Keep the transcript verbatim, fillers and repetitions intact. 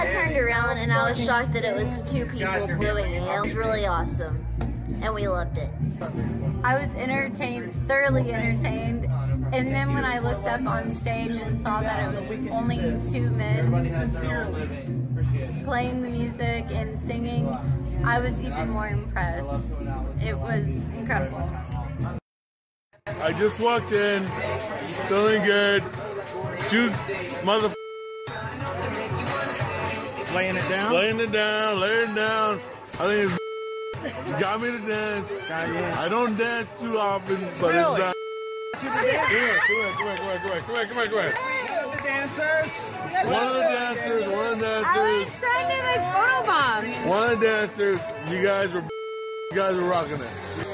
I turned around and I was shocked that it was two people doing it. It was really awesome, and we loved it. I was entertained, thoroughly entertained, and then when I looked up on stage and saw that it was only two men playing the music and singing, I was even more impressed. It was incredible. I just walked in, feeling good. Juice, motherfucker. Laying it down? Laying it down, laying it down. I think it's got me to dance. I don't dance too often, but really? It's come here, come here, come here, come here, come here, come here, come here. One of the dancers. One of the dancers, one of the dancers. Sunday night photo bomb. One of the dancers, you guys were you guys were rocking it.